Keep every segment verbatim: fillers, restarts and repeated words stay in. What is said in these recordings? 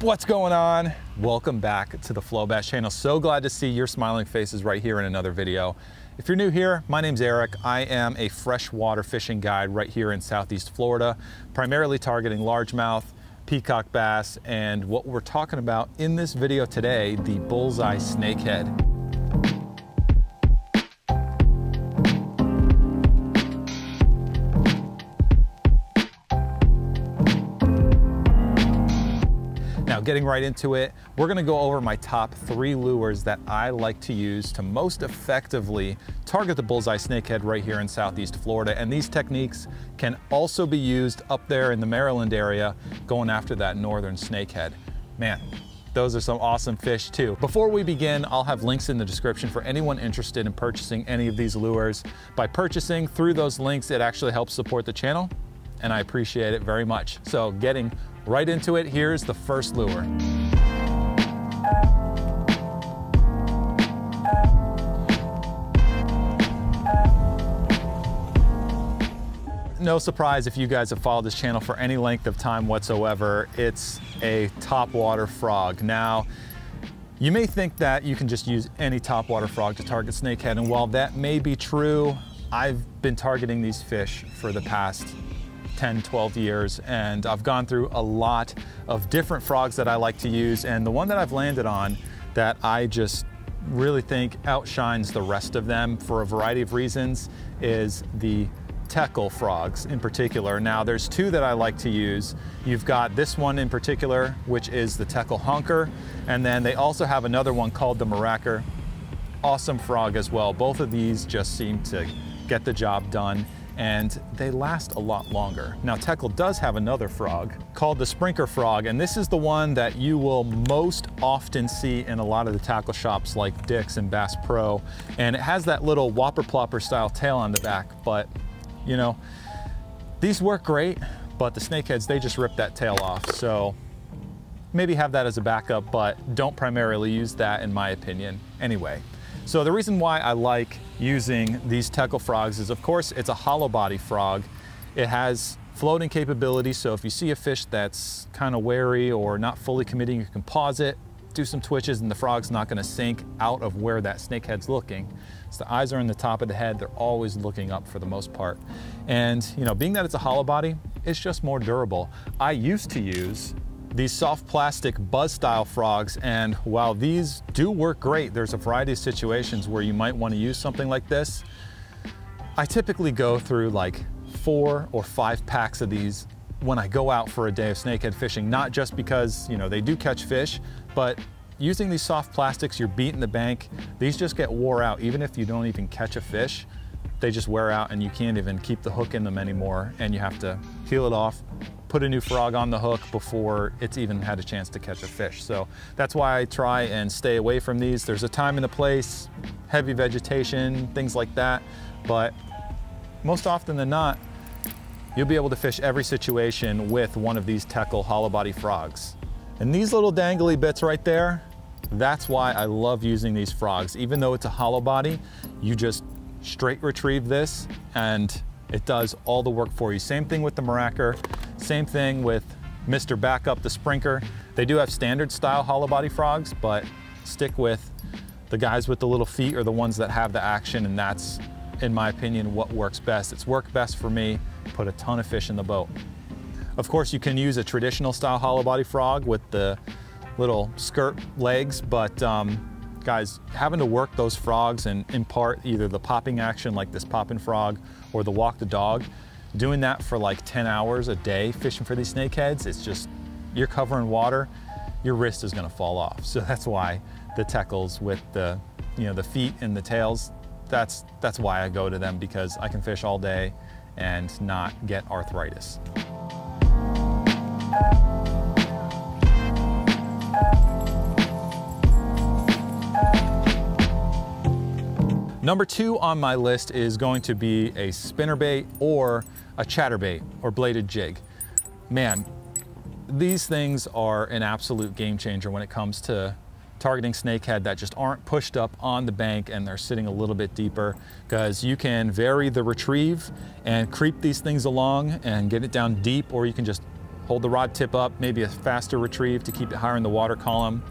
What's going on? Welcome back to the Flow Bass Channel. So glad to see your smiling faces right here in another video. If you're new here, my name's Eric. I am a freshwater fishing guide right here in Southeast Florida, primarily targeting largemouth, peacock bass, and what we're talking about in this video today, the bullseye snakehead. Getting right into it, we're going to go over my top three lures that I like to use to most effectively target the bullseye snakehead right here in Southeast Florida. And these techniques can also be used up there in the Maryland area going after that northern snakehead. Man, those are some awesome fish too. Before we begin, I'll have links in the description for anyone interested in purchasing any of these lures. By purchasing through those links, it actually helps support the channel, and I appreciate it very much. So getting right into it, here's the first lure. No surprise if you guys have followed this channel for any length of time whatsoever, it's a topwater frog. Now, you may think that you can just use any topwater frog to target snakehead, and while that may be true, I've been targeting these fish for the past ten, twelve years, and I've gone through a lot of different frogs that I like to use, and the one that I've landed on that I just really think outshines the rest of them for a variety of reasons is the Tackle frogs in particular. Now, there's two that I like to use. You've got this one in particular, which is the Tackle Honker, and then they also have another one called the Maracker. Awesome frog as well. Both of these just seem to get the job done, and they last a lot longer. Now, Tackle does have another frog called the Sprinkler Frog, and this is the one that you will most often see in a lot of the tackle shops like Dick's and Bass Pro, and it has that little whopper plopper style tail on the back, but you know, these work great, but the snakeheads, they just rip that tail off, so maybe have that as a backup, but don't primarily use that in my opinion anyway. So the reason why I like using these Tackle frogs is, of course, it's a hollow body frog. It has floating capability, so if you see a fish that's kind of wary or not fully committing, you can pause it, do some twitches, and the frog's not gonna sink out of where that snakehead's looking. So the eyes are in the top of the head, they're always looking up for the most part. And you know, being that it's a hollow body, it's just more durable. I used to use these soft plastic buzz style frogs, and while these do work great, there's a variety of situations where you might want to use something like this. I typically go through like four or five packs of these when I go out for a day of snakehead fishing, not just because, you know, they do catch fish, but using these soft plastics, you're beating the bank. These just get wore out. Even if you don't even catch a fish, they just wear out and you can't even keep the hook in them anymore, and you have to peel it off, put a new frog on the hook before it's even had a chance to catch a fish. So that's why I try and stay away from these. There's a time and a place, heavy vegetation, things like that, but most often than not, you'll be able to fish every situation with one of these Tackle hollow body frogs. And these little dangly bits right there, that's why I love using these frogs. Even though it's a hollow body, you just straight retrieve this and it does all the work for you. Same thing with the Maracker. Same thing with Mister Backup, the Sprinkler. They do have standard style hollow body frogs, but stick with the guys with the little feet or the ones that have the action, and that's, in my opinion, what works best. It's worked best for me, put a ton of fish in the boat. Of course, you can use a traditional style hollow body frog with the little skirt legs, but um, guys, having to work those frogs and impart either the popping action like this popping frog or the walk the dog, doing that for like ten hours a day fishing for these snakeheads, it's just, you're covering water, your wrist is gonna fall off. So that's why the Tackles with the, you know, the feet and the tails, that's, that's why I go to them, because I can fish all day and not get arthritis. Number two on my list is going to be a spinnerbait or a chatterbait or bladed jig. Man, these things are an absolute game changer when it comes to targeting snakehead that just aren't pushed up on the bank and they're sitting a little bit deeper, because you can vary the retrieve and creep these things along and get it down deep, or you can just hold the rod tip up, maybe a faster retrieve to keep it higher in the water column.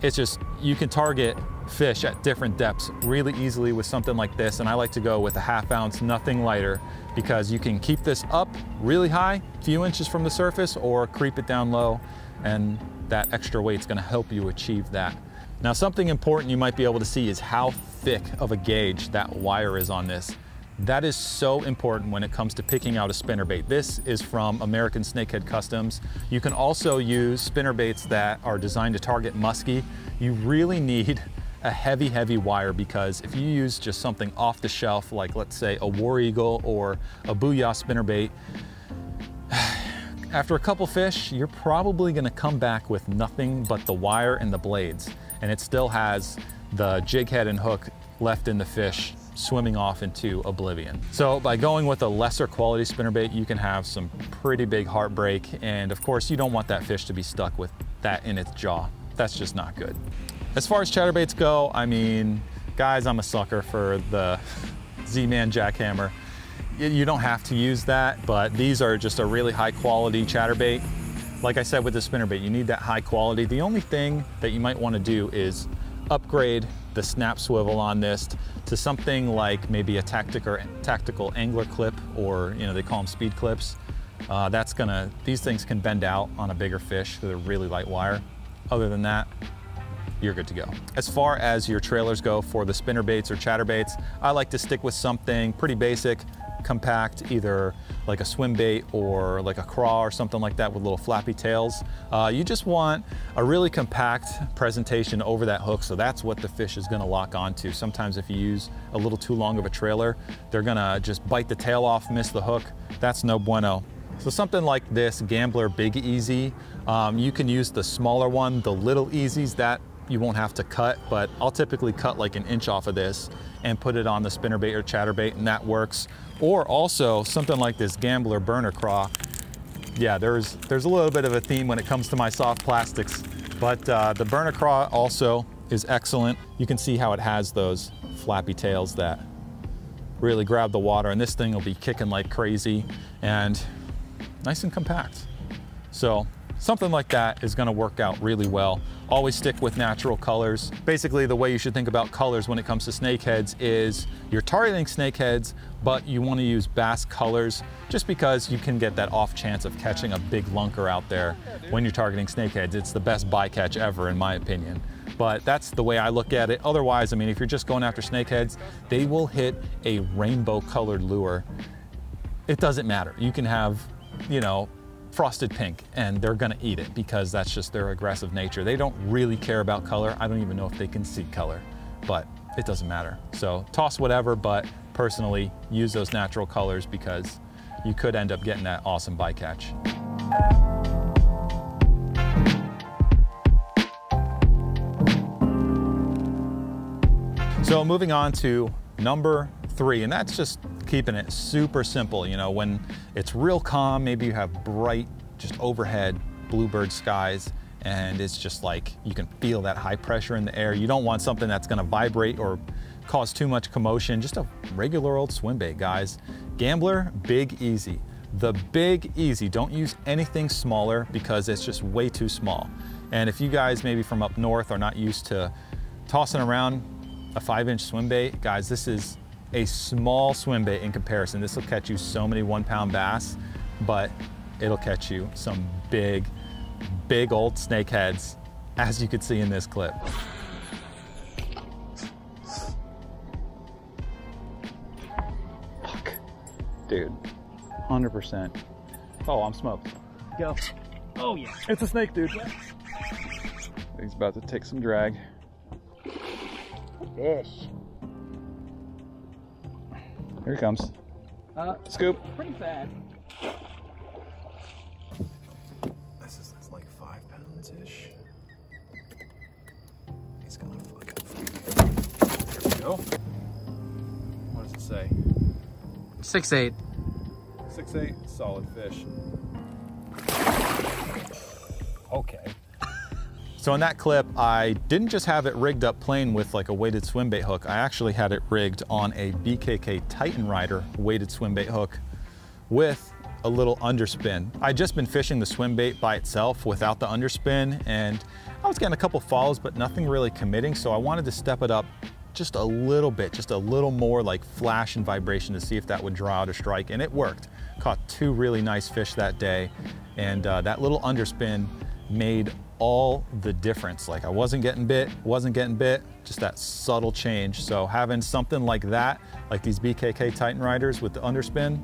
It's just, you can target fish at different depths really easily with something like this, and I like to go with a half ounce, nothing lighter, because you can keep this up really high, a few inches from the surface, or creep it down low, and that extra weight's gonna help you achieve that. Now, something important you might be able to see is how thick of a gauge that wire is on this. That is so important when it comes to picking out a spinnerbait. This is from American Snakehead Customs. You can also use spinnerbaits that are designed to target muskie. You really need a heavy, heavy wire, because if you use just something off the shelf, like let's say a War Eagle or a Booyah spinnerbait, after a couple fish, you're probably gonna come back with nothing but the wire and the blades, and it still has the jig head and hook left in the fish, swimming off into oblivion. So by going with a lesser quality spinnerbait, you can have some pretty big heartbreak, and of course you don't want that fish to be stuck with that in its jaw. That's just not good. As far as chatterbaits go, I mean, guys, I'm a sucker for the Z-Man Jackhammer. You don't have to use that, but these are just a really high quality chatterbait. Like I said with the spinnerbait, you need that high quality. The only thing that you might want to do is upgrade the snap swivel on this to something like maybe a tactical, tactical angler clip, or you know, they call them speed clips. Uh, that's gonna, these things can bend out on a bigger fish with a really light wire. Other than that, you're good to go. As far as your trailers go for the spinnerbaits or chatterbaits, I like to stick with something pretty basic, compact, either like a swim bait or like a craw or something like that with little flappy tails. Uh, you just want a really compact presentation over that hook, so that's what the fish is gonna lock onto. Sometimes if you use a little too long of a trailer, they're gonna just bite the tail off, miss the hook. That's no bueno. So something like this Gambler Big Easy, um, you can use the smaller one, the Little Easies, that you won't have to cut, but I'll typically cut like an inch off of this and put it on the spinnerbait or chatterbait, and that works. Or also something like this Gambler Burner Craw. Yeah, there's, there's a little bit of a theme when it comes to my soft plastics, but uh, the Burner Craw also is excellent. You can see how it has those flappy tails that really grab the water, and this thing will be kicking like crazy and nice and compact. So something like that is gonna work out really well. Always stick with natural colors. Basically, the way you should think about colors when it comes to snakeheads is you're targeting snakeheads, but you wanna use bass colors just because you can get that off chance of catching a big lunker out there when you're targeting snakeheads. It's the best bycatch ever, in my opinion. But that's the way I look at it. Otherwise, I mean, if you're just going after snakeheads, they will hit a rainbow colored lure. It doesn't matter. You can have, you know, frosted pink, and they're gonna eat it because that's just their aggressive nature. They don't really care about color. I don't even know if they can see color, but it doesn't matter. So toss whatever, but personally use those natural colors because you could end up getting that awesome bycatch. So moving on to number three, and that's just keeping it super simple. You know, when it's real calm, maybe you have bright, just overhead bluebird skies, and it's just like, you can feel that high pressure in the air. You don't want something that's gonna vibrate or cause too much commotion. Just a regular old swim bait, guys. Gambler Big Easy. The Big Easy. Don't use anything smaller because it's just way too small. And if you guys maybe from up north are not used to tossing around a five inch swim bait, guys, this is a small swim bait in comparison. This will catch you so many one pound bass, but it'll catch you some big, big old snakeheads, as you could see in this clip. Fuck. Dude, one hundred percent. Oh, I'm smoked. Go. Oh yeah. It's a snake, dude. Yeah. He's about to take some drag. Fish. Here he comes. Uh, Scoop. Pretty bad. This is it's like five pounds-ish. He's gonna fucking freak. There we go. What does it say? Six eight. Six eight, solid fish. Okay. So in that clip, I didn't just have it rigged up plain with like a weighted swimbait hook. I actually had it rigged on a B K K Titan Rider weighted swimbait hook with a little underspin. I'd just been fishing the swim bait by itself without the underspin, and I was getting a couple follows, but nothing really committing, so I wanted to step it up just a little bit, just a little more like flash and vibration to see if that would draw out a strike, and it worked. Caught two really nice fish that day, and uh, that little underspin made all the difference. Like I wasn't getting bit, wasn't getting bit, just that subtle change. So having something like that, like these B K K Titan Riders with the underspin,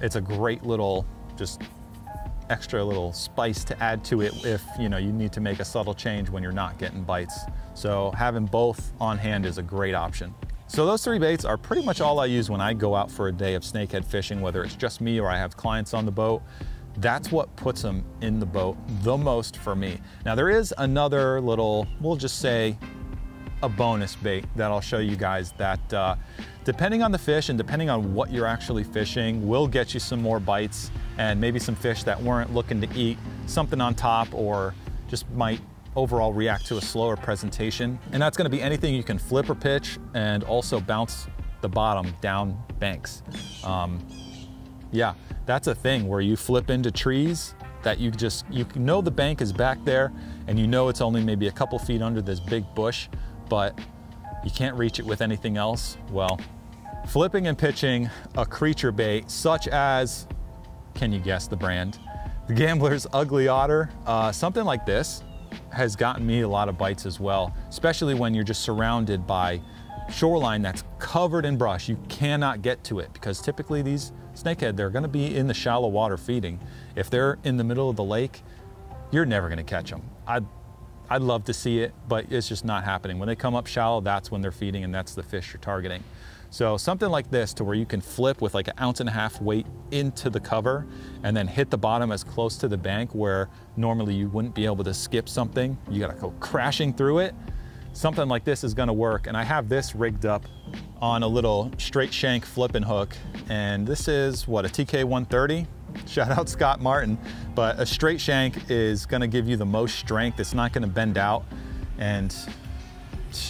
it's a great little, just extra little spice to add to it if you know you need to make a subtle change when you're not getting bites. So having both on hand is a great option. So those three baits are pretty much all I use when I go out for a day of snakehead fishing, whether it's just me or I have clients on the boat. That's what puts them in the boat the most for me. Now there is another little, we'll just say a bonus bait that I'll show you guys that uh, depending on the fish and depending on what you're actually fishing will get you some more bites and maybe some fish that weren't looking to eat something on top or just might overall react to a slower presentation. And that's gonna be anything you can flip or pitch and also bounce the bottom down banks. Um, yeah. That's a thing where you flip into trees that you just, you know the bank is back there and you know it's only maybe a couple feet under this big bush, but you can't reach it with anything else. Well, flipping and pitching a creature bait such as, can you guess the brand? The Gambler's Ugly Otter, uh, something like this has gotten me a lot of bites as well, especially when you're just surrounded by shoreline that's covered in brush. You cannot get to it because typically these snakehead, they're gonna be in the shallow water feeding. If they're in the middle of the lake, you're never gonna catch them. I'd, I'd love to see it, but it's just not happening. When they come up shallow, that's when they're feeding and that's the fish you're targeting. So something like this to where you can flip with like an ounce and a half weight into the cover and then hit the bottom as close to the bank where normally you wouldn't be able to skip something. You gotta go crashing through it. Something like this is gonna work, and I have this rigged up on a little straight shank flipping hook, and this is what, a T K one thirty? Shout out Scott Martin. But a straight shank is gonna give you the most strength. It's not gonna bend out, and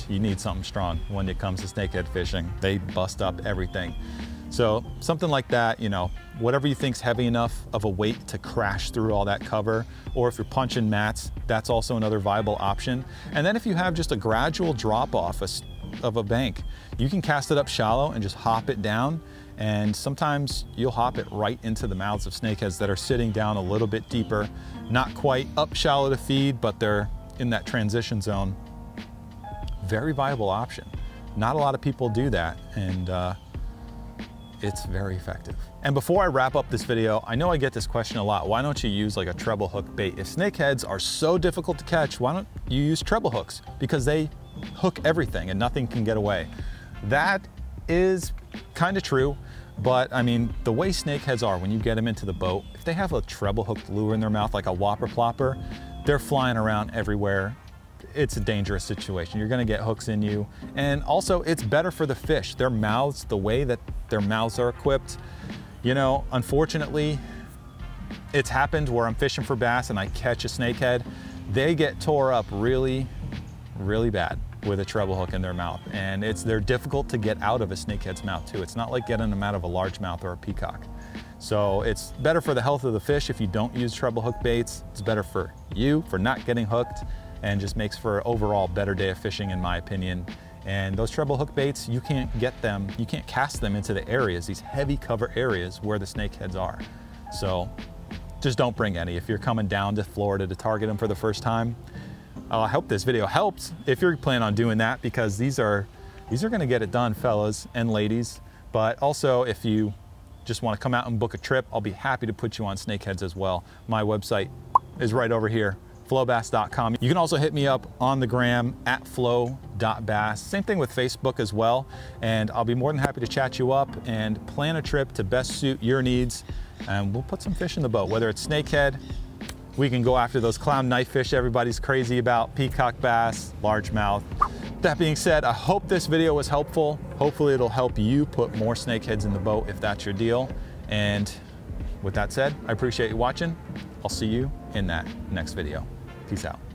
you need something strong when it comes to snakehead fishing. They bust up everything. So something like that, you know, whatever you think's heavy enough of a weight to crash through all that cover, or if you're punching mats, that's also another viable option. And then if you have just a gradual drop off of a bank, you can cast it up shallow and just hop it down. And sometimes you'll hop it right into the mouths of snakeheads that are sitting down a little bit deeper, not quite up shallow to feed, but they're in that transition zone. Very viable option. Not a lot of people do that. And, uh, it's very effective. And before I wrap up this video, I know I get this question a lot. Why don't you use like a treble hook bait? If snakeheads are so difficult to catch, why don't you use treble hooks? Because they hook everything and nothing can get away. That is kind of true, but I mean, the way snakeheads are when you get them into the boat, if they have a treble hooked lure in their mouth, like a whopper plopper, they're flying around everywhere. It's a dangerous situation. You're gonna get hooks in you. And also it's better for the fish. Their mouths, the way that their mouths are equipped, you know, unfortunately, it's happened where I'm fishing for bass and I catch a snakehead. They get tore up really, really bad with a treble hook in their mouth. And it's, they're difficult to get out of a snakehead's mouth too. It's not like getting them out of a largemouth or a peacock. So it's better for the health of the fish if you don't use treble hook baits. It's better for you for not getting hooked, and just makes for an overall better day of fishing in my opinion. And those treble hook baits, you can't get them, you can't cast them into the areas, these heavy cover areas where the snakeheads are. So just don't bring any. If you're coming down to Florida to target them for the first time, uh, I hope this video helps if you're planning on doing that, because these are, these are gonna get it done, fellas and ladies. But also if you just wanna come out and book a trip, I'll be happy to put you on snakeheads as well. My website is right over here. flow bass dot com. You can also hit me up on the gram at flow dot bass. Same thing with Facebook as well. And I'll be more than happy to chat you up and plan a trip to best suit your needs. And we'll put some fish in the boat, whether it's snakehead, we can go after those clown knife fish everybody's crazy about, peacock bass, largemouth. That being said, I hope this video was helpful. Hopefully it'll help you put more snakeheads in the boat if that's your deal. And with that said, I appreciate you watching. I'll see you in that next video. Peace out.